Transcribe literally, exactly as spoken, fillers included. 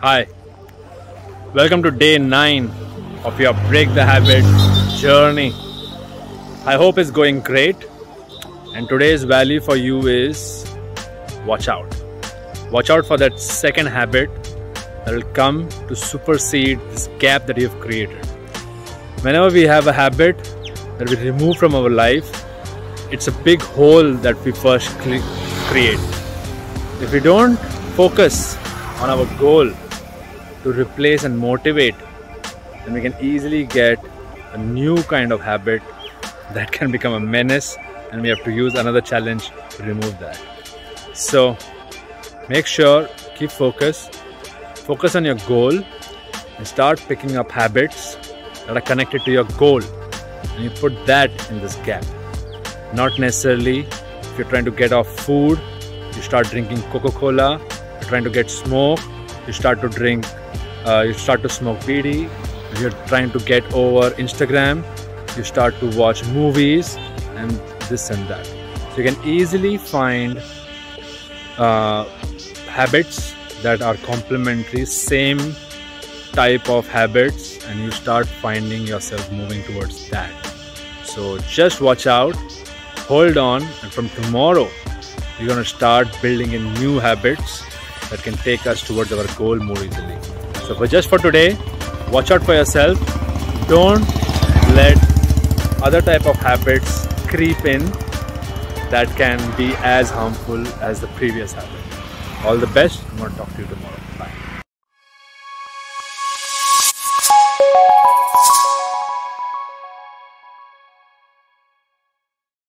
Hi, welcome to day nine of your Break the Habit journey. I hope it's going great, and today's value for you is watch out. Watch out for that second habit that will come to supersede this gap that you've created. Whenever we have a habit that we remove from our life, it's a big hole that we first create. If we don't focus on our goal to replace and motivate, then we can easily get a new kind of habit that can become a menace, and we have to use another challenge to remove that. So make sure, keep focus, focus on your goal, and start picking up habits that are connected to your goal, and you put that in this gap. Not necessarily, if you're trying to get off food, you start drinking Coca-Cola. If you're trying to get smoke, you start to drink, uh, you start to smoke B D. If you're trying to get over Instagram, you start to watch movies and this and that. So you can easily find uh, habits that are complementary, same type of habits, and you start finding yourself moving towards that. So just watch out, hold on, and from tomorrow, you're going to start building in new habits that can take us towards our goal more easily. So for just for today, watch out for yourself. Don't let other type of habits creep in that can be as harmful as the previous habit. All the best. I'm going to talk to you tomorrow.